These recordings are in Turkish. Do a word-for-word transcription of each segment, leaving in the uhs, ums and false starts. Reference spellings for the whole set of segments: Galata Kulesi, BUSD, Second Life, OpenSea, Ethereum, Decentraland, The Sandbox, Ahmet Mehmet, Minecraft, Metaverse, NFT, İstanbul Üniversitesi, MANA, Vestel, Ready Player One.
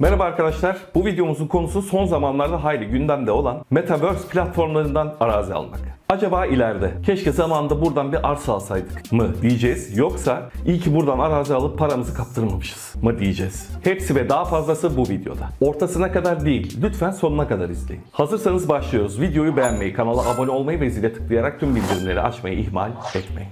Merhaba arkadaşlar. Bu videomuzun konusu son zamanlarda hayli gündemde olan Metaverse platformlarından arazi almak. Acaba ileride keşke zamanında buradan bir arsa alsaydık mı diyeceğiz, yoksa iyi ki buradan arazi alıp paramızı kaptırmamışız mı diyeceğiz. Hepsi ve daha fazlası bu videoda. Ortasına kadar değil, lütfen sonuna kadar izleyin. Hazırsanız başlıyoruz. Videoyu beğenmeyi, kanala abone olmayı ve zile tıklayarak tüm bildirimleri açmayı ihmal etmeyin.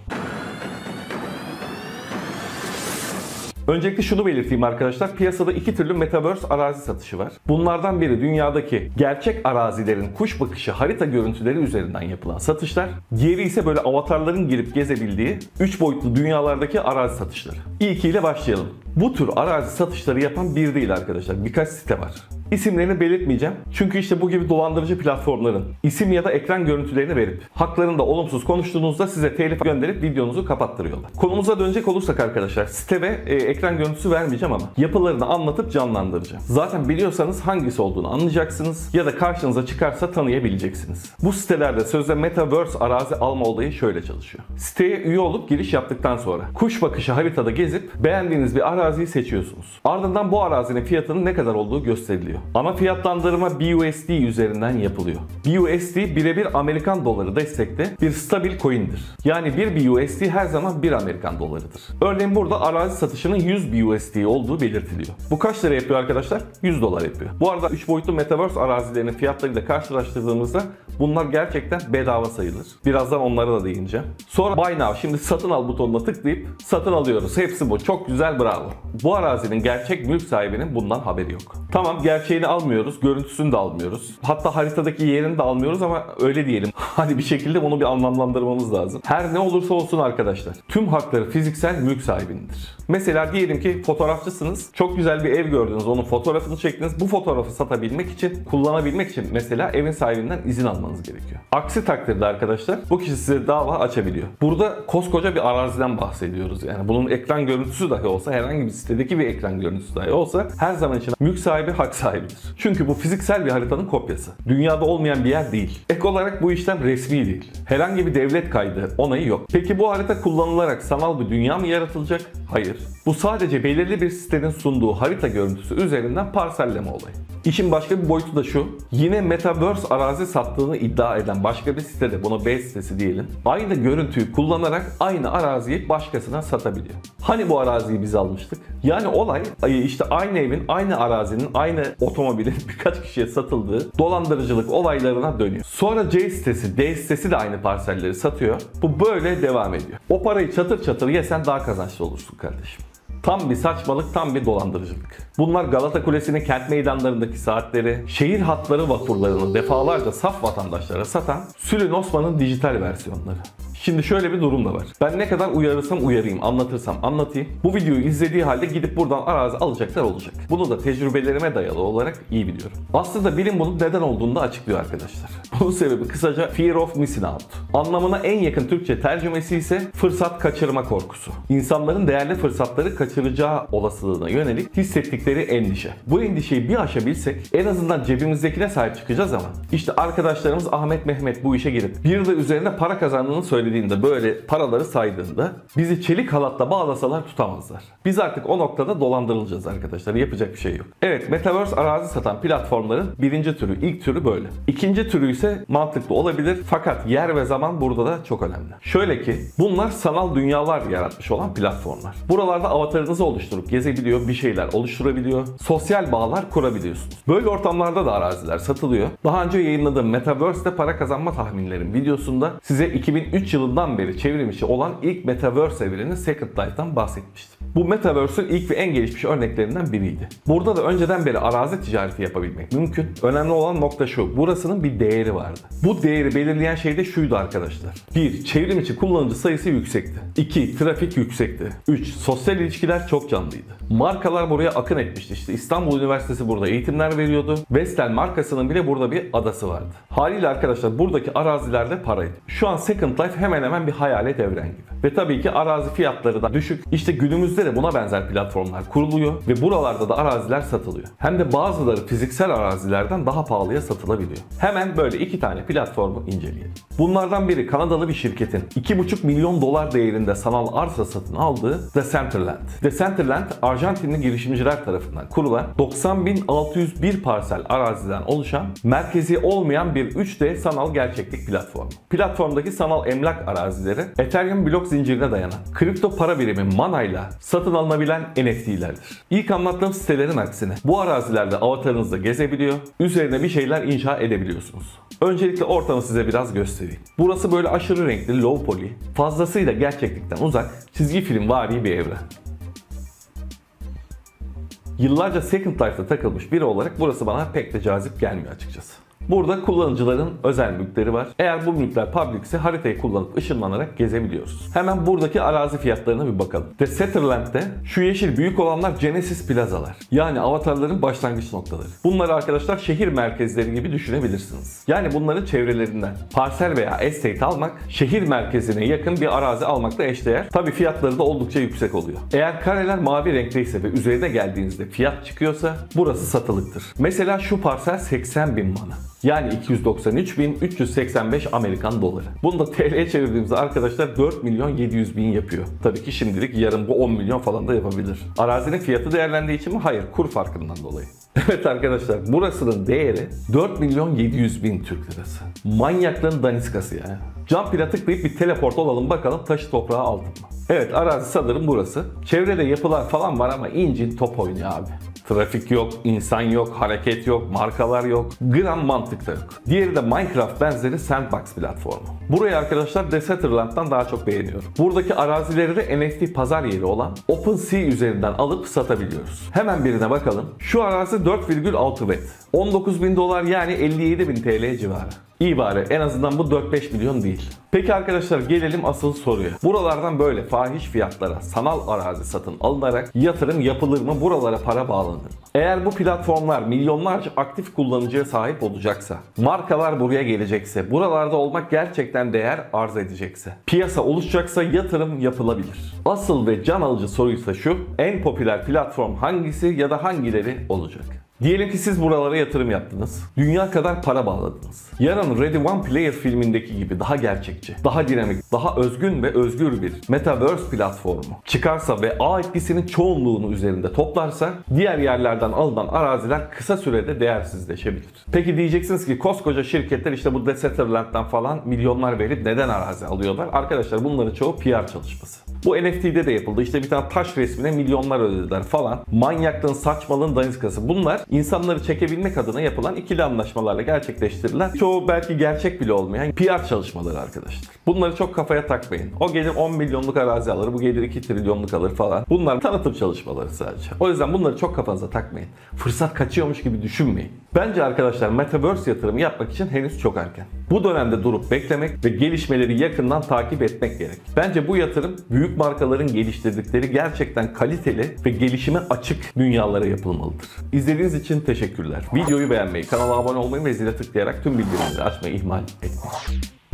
Öncelikle şunu belirteyim arkadaşlar, piyasada iki türlü Metaverse arazi satışı var. Bunlardan biri dünyadaki gerçek arazilerin kuş bakışı harita görüntüleri üzerinden yapılan satışlar. Diğeri ise böyle avatarların girip gezebildiği üç boyutlu dünyalardaki arazi satışları. İlkiyle başlayalım. Bu tür arazi satışları yapan bir değil arkadaşlar, birkaç site var. İsimlerini belirtmeyeceğim çünkü işte bu gibi dolandırıcı platformların isim ya da ekran görüntülerini verip haklarında olumsuz konuştuğunuzda size telif gönderip videonuzu kapattırıyorlar. Konumuza dönecek olursak arkadaşlar, site ve e, ekran görüntüsü vermeyeceğim ama yapılarını anlatıp canlandıracağım. Zaten biliyorsanız hangisi olduğunu anlayacaksınız ya da karşınıza çıkarsa tanıyabileceksiniz. Bu sitelerde sözde Metaverse arazi alma olayı şöyle çalışıyor. Siteye üye olup giriş yaptıktan sonra kuş bakışı haritada gezip beğendiğiniz bir araziyi seçiyorsunuz. Ardından bu arazinin fiyatının ne kadar olduğu gösteriliyor. Ama fiyatlandırma B U S D üzerinden yapılıyor. B U S D birebir Amerikan doları destekli bir stabil coin'dir. Yani bir B U S D her zaman bir Amerikan dolarıdır. Örneğin burada arazi satışının yüz B U S D olduğu belirtiliyor. Bu kaç lira yapıyor arkadaşlar? yüz dolar yapıyor. Bu arada üç boyutlu Metaverse arazilerinin fiyatlarıyla karşılaştırdığımızda bunlar gerçekten bedava sayılır. Birazdan onlara da değineceğim. Sonra Buy Now, şimdi satın al butonuna tıklayıp satın alıyoruz. Hepsi bu. Çok güzel, bravo. Bu arazinin gerçek mülk sahibinin bundan haberi yok. Tamam, gerçek şeyini almıyoruz, görüntüsünü de almıyoruz. Hatta haritadaki yerini de almıyoruz ama öyle diyelim. Hani bir şekilde bunu bir anlamlandırmamız lazım. Her ne olursa olsun arkadaşlar, tüm hakları fiziksel mülk sahibinindir. Mesela diyelim ki fotoğrafçısınız, çok güzel bir ev gördünüz, onun fotoğrafını çektiniz. Bu fotoğrafı satabilmek için, kullanabilmek için mesela evin sahibinden izin almanız gerekiyor. Aksi takdirde arkadaşlar bu kişi size dava açabiliyor. Burada koskoca bir araziden bahsediyoruz. Yani bunun ekran görüntüsü dahi olsa, herhangi bir sitedeki bir ekran görüntüsü dahi olsa her zaman için mülk sahibi hak sahibi. Çünkü bu fiziksel bir haritanın kopyası. Dünyada olmayan bir yer değil. Ek olarak bu işlem resmi değil. Herhangi bir devlet kaydı, onayı yok. Peki bu harita kullanılarak sanal bir dünya mı yaratılacak? Hayır. Bu sadece belirli bir sitenin sunduğu harita görüntüsü üzerinden parselleme olayı. İşin başka bir boyutu da şu. Yine Metaverse arazi sattığını iddia eden başka bir sitede, buna B sitesi diyelim, aynı görüntüyü kullanarak aynı araziyi başkasına satabiliyor. Hani bu araziyi biz almıştık? Yani olay işte aynı evin, aynı arazinin, aynı otomobilin birkaç kişiye satıldığı dolandırıcılık olaylarına dönüyor. Sonra C sitesi, D sitesi de aynı parselleri satıyor. Bu böyle devam ediyor. O parayı çatır çatır yesen daha kazançlı olursun kardeşim. Tam bir saçmalık, tam bir dolandırıcılık. Bunlar Galata Kulesi'nin kent meydanlarındaki saatleri, şehir hatları vapurlarını defalarca saf vatandaşlara satan Sülün Osman'ın dijital versiyonları. Şimdi şöyle bir durum da var. Ben ne kadar uyarırsam uyarayım, anlatırsam anlatayım, bu videoyu izlediği halde gidip buradan arazi alacaklar olacak. Bunu da tecrübelerime dayalı olarak iyi biliyorum. Aslında bilim bunun neden olduğunu da açıklıyor arkadaşlar. Bunun sebebi kısaca fear of missing out. Anlamına en yakın Türkçe tercümesi ise fırsat kaçırma korkusu. İnsanların değerli fırsatları kaçıracağı olasılığına yönelik hissettikleri endişe. Bu endişeyi bir aşabilsek en azından cebimizdekine sahip çıkacağız ama işte arkadaşlarımız Ahmet Mehmet bu işe girip bir de üzerine para kazandığını söyledi. Böyle paraları saydığında bizi çelik halatla bağlasalar tutamazlar. Biz artık o noktada dolandırılacağız arkadaşlar. Yapacak bir şey yok. Evet, Metaverse arazi satan platformların birinci türü, ilk türü böyle. İkinci türü ise mantıklı olabilir fakat yer ve zaman burada da çok önemli. Şöyle ki bunlar sanal dünyalar yaratmış olan platformlar. Buralarda avatarınızı oluşturup gezebiliyor, bir şeyler oluşturabiliyor, sosyal bağlar kurabiliyorsunuz. Böyle ortamlarda da araziler satılıyor. Daha önce yayınladığım Metaverse'de para kazanma tahminlerim videosunda size iki bin üç yılında yılından beri çevrilmişi olan ilk Metaverse evrenini Second Life'dan bahsetmiştim. Bu Metaverse'ün ilk ve en gelişmiş örneklerinden biriydi. Burada da önceden beri arazi ticareti yapabilmek mümkün. Önemli olan nokta şu, burasının bir değeri vardı. Bu değeri belirleyen şey de şuydu arkadaşlar. bir Çevrim içi kullanıcı sayısı yüksekti. iki Trafik yüksekti. üç Sosyal ilişkiler çok canlıydı. Markalar buraya akın etmişti. İşte İstanbul Üniversitesi burada eğitimler veriyordu. Vestel markasının bile burada bir adası vardı. Haliyle arkadaşlar buradaki arazilerde paraydı. Şu an Second Life hemen hemen bir hayalet evren gibi. Ve tabii ki arazi fiyatları da düşük. İşte günümüzde de buna benzer platformlar kuruluyor ve buralarda da araziler satılıyor. Hem de bazıları fiziksel arazilerden daha pahalıya satılabiliyor. Hemen böyle iki tane platformu inceleyelim. Bunlardan biri Kanadalı bir şirketin iki buçuk milyon dolar değerinde sanal arsa satın aldığı Decentraland. Decentraland, Arjantinli girişimciler tarafından kurulan doksan bin altı yüz bir parsel araziden oluşan, merkezi olmayan bir üç D sanal gerçeklik platformu. Platformdaki sanal emlak arazileri Ethereum blok zincirine dayanan kripto para birimi MANA ile satın alınabilen N F T'lerdir. İlk anlattığım sitelerin aksine bu arazilerde avatarınızda gezebiliyor, üzerine bir şeyler inşa edebiliyorsunuz. Öncelikle ortamı size biraz göstereyim. Burası böyle aşırı renkli, low poly, fazlasıyla gerçeklikten uzak, çizgi filmvari bir evren. Yıllarca Second Life'da takılmış biri olarak burası bana pek de cazip gelmiyor açıkçası. Burada kullanıcıların özel mülkleri var. Eğer bu mülkler public ise haritayı kullanıp ışınlanarak gezebiliyoruz. Hemen buradaki arazi fiyatlarına bir bakalım. Decentraland'de şu yeşil büyük olanlar Genesis plazalar. Yani avatarların başlangıç noktaları. Bunları arkadaşlar şehir merkezleri gibi düşünebilirsiniz. Yani bunların çevrelerinden parsel veya estate almak, şehir merkezine yakın bir arazi almakla eşdeğer. Tabi fiyatları da oldukça yüksek oluyor. Eğer kareler mavi renkteyse ve üzerine geldiğinizde fiyat çıkıyorsa burası satılıktır. Mesela şu parsel seksen bin mana. Yani iki yüz doksan üç bin üç yüz seksen beş Amerikan doları. Bunu da T L'ye çevirdiğimizde arkadaşlar dört milyon yedi yüz bin yapıyor. Tabii ki şimdilik, yarın bu on milyon falan da yapabilir. Arazinin fiyatı değerlendiği için mi? Hayır, kur farkından dolayı. Evet arkadaşlar, burasının değeri dört milyon yedi yüz bin Türk lirası. Manyakların daniskası yani. Cam pila tıklayıp bir teleport olalım bakalım, taşı toprağa aldın mı? Evet, arazi sanırım burası. Çevrede yapılar falan var ama incin top oynuyor abi. Trafik yok, insan yok, hareket yok, markalar yok. Gram mantık da yok. Diğeri de Minecraft benzeri sandbox platformu. Burayı arkadaşlar Decentraland'dan daha çok beğeniyorum. Buradaki arazileri de N F T pazar yeri olan OpenSea üzerinden alıp satabiliyoruz. Hemen birine bakalım. Şu arazi dört virgül altı bet. on dokuz bin dolar, yani elli yedi bin T L civarı. İyi bari, en azından bu dört beş milyon değil. Peki arkadaşlar, gelelim asıl soruya. Buralardan böyle fahiş fiyatlara sanal arazi satın alınarak yatırım yapılır mı? Buralara para bağlanır mı? Eğer bu platformlar milyonlarca aktif kullanıcıya sahip olacaksa, markalar buraya gelecekse, buralarda olmak gerçekten değer arz edecekse, piyasa oluşacaksa yatırım yapılabilir. Asıl ve can alıcı soruysa şu: en popüler platform hangisi ya da hangileri olacak? Diyelim ki siz buralara yatırım yaptınız. Dünya kadar para bağladınız. Yarın Ready One Player filmindeki gibi daha gerçekçi, daha dinamik, daha özgün ve özgür bir Metaverse platformu çıkarsa ve ağ etkisinin çoğunluğunu üzerinde toplarsa, diğer yerlerden alınan araziler kısa sürede değersizleşebilir. Peki diyeceksiniz ki koskoca şirketler işte bu Decentraland'dan falan milyonlar verip neden arazi alıyorlar? Arkadaşlar, bunların çoğu P R çalışması. Bu N F T'de de yapıldı. İşte bir tane taş resmine milyonlar ödediler falan. Manyaklığın, saçmalığın daniskası. Bunlar İnsanları çekebilmek adına yapılan ikili anlaşmalarla gerçekleştirilen, çoğu belki gerçek bile olmayan P R çalışmaları arkadaşlar. Bunları çok kafaya takmayın. O gelir on milyonluk arazi alır, bu gelir iki trilyonluk alır falan. Bunlar tanıtım çalışmaları sadece. O yüzden bunları çok kafanıza takmayın. Fırsat kaçıyormuş gibi düşünmeyin. Bence arkadaşlar, Metaverse yatırımı yapmak için henüz çok erken. Bu dönemde durup beklemek ve gelişmeleri yakından takip etmek gerek. Bence bu yatırım büyük markaların geliştirdikleri gerçekten kaliteli ve gelişime açık dünyalara yapılmalıdır. İzlediğiniz için teşekkürler. Videoyu beğenmeyi, kanala abone olmayı ve zile tıklayarak tüm bildirimleri açmayı ihmal etmeyin.